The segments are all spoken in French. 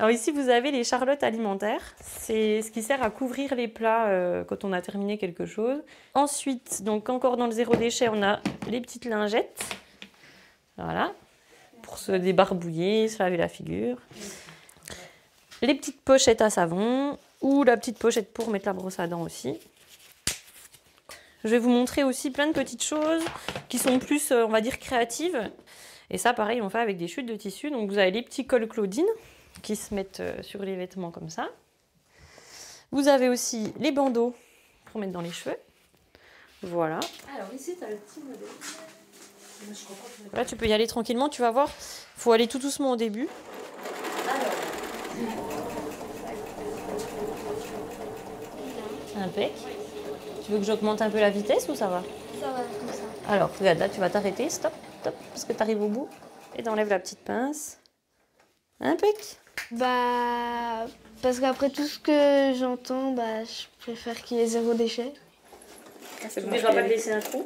Alors ici, vous avez les charlottes alimentaires. C'est ce qui sert à couvrir les plats quand on a terminé quelque chose. Ensuite, donc encore dans le zéro déchet, on a les petites lingettes. Voilà, pour se débarbouiller, se laver la figure. Les petites pochettes à savon ou la petite pochette pour mettre la brosse à dents aussi. Je vais vous montrer aussi plein de petites choses qui sont plus, on va dire, créatives. Et ça, pareil, on fait avec des chutes de tissu. Donc vous avez les petits cols Claudine qui se mettent sur les vêtements comme ça. Vous avez aussi les bandeaux pour mettre dans les cheveux. Voilà. Alors ici, tu as le petit modèle. Là, tu peux y aller tranquillement. Tu vas voir, il faut aller tout doucement au début. Alors. Impec. Tu veux que j'augmente un peu la vitesse ou ça va? Ça va, comme ça. Alors, regarde, là, tu vas t'arrêter. Stop, stop, parce que tu arrives au bout. Et t'enlèves la petite pince. Impec. Bah, parce qu'après tout ce que j'entends, bah, je préfère qu'il y ait zéro déchet. Tu ne vas pas te laisser un trou?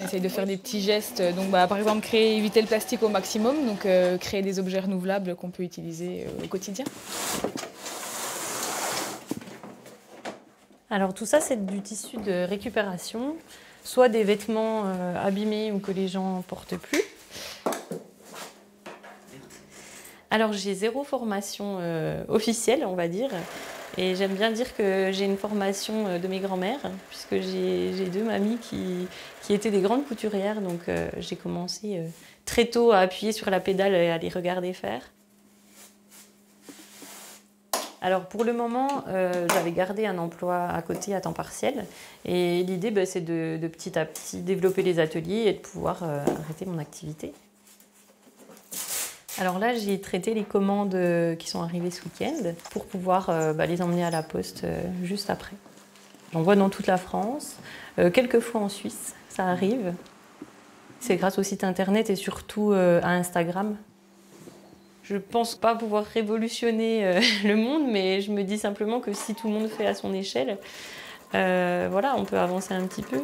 On essaye de faire des petits gestes, donc bah, par exemple éviter le plastique au maximum, donc créer des objets renouvelables qu'on peut utiliser au quotidien. Alors tout ça c'est du tissu de récupération, soit des vêtements abîmés ou que les gens ne portent plus. Alors j'ai zéro formation officielle on va dire, et j'aime bien dire que j'ai une formation de mes grands-mères, puisque j'ai deux mamies qui étaient des grandes couturières, donc j'ai commencé très tôt à appuyer sur la pédale et à les regarder faire. Alors pour le moment, j'avais gardé un emploi à côté à temps partiel, et l'idée bah, c'est de petit à petit développer les ateliers et de pouvoir arrêter mon activité. Alors là, j'ai traité les commandes qui sont arrivées ce week-end pour pouvoir les emmener à la poste juste après. J'en vois dans toute la France, quelques fois en Suisse, ça arrive. C'est grâce au site internet et surtout à Instagram. Je pense pas pouvoir révolutionner le monde, mais je me dis simplement que si tout le monde fait à son échelle, voilà, on peut avancer un petit peu.